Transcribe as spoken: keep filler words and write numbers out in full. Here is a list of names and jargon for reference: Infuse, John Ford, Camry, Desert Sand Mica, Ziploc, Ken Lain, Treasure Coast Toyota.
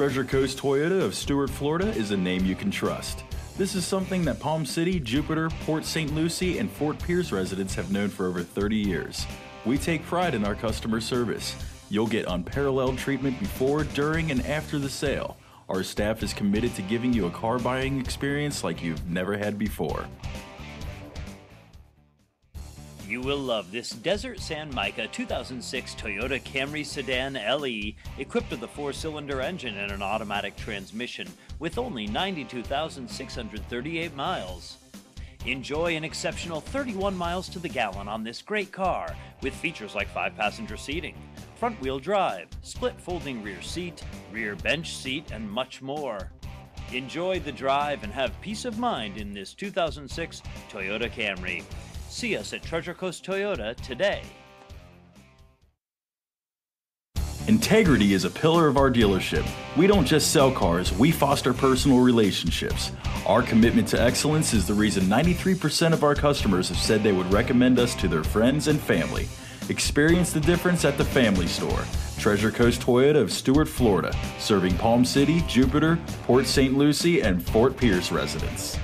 Treasure Coast Toyota of Stuart, Florida is a name you can trust. This is something that Palm City, Jupiter, Port Saint Lucie, and Fort Pierce residents have known for over thirty years. We take pride in our customer service. You'll get unparalleled treatment before, during, and after the sale. Our staff is committed to giving you a car buying experience like you've never had before. You will love this Desert Sand Mica two thousand six Toyota Camry Sedan L E, equipped with a four-cylinder engine and an automatic transmission, with only ninety-two thousand six hundred thirty-eight miles. Enjoy an exceptional thirty-one miles to the gallon on this great car, with features like five-passenger seating, front-wheel drive, split folding rear seat, rear bench seat, and much more. Enjoy the drive and have peace of mind in this two thousand six Toyota Camry. See us at Treasure Coast Toyota today. Integrity is a pillar of our dealership. We don't just sell cars, we foster personal relationships. Our commitment to excellence is the reason ninety-three percent of our customers have said they would recommend us to their friends and family. Experience the difference at the family store. Treasure Coast Toyota of Stuart, Florida, serving Palm City, Jupiter, Port Saint Lucie, and Fort Pierce residents.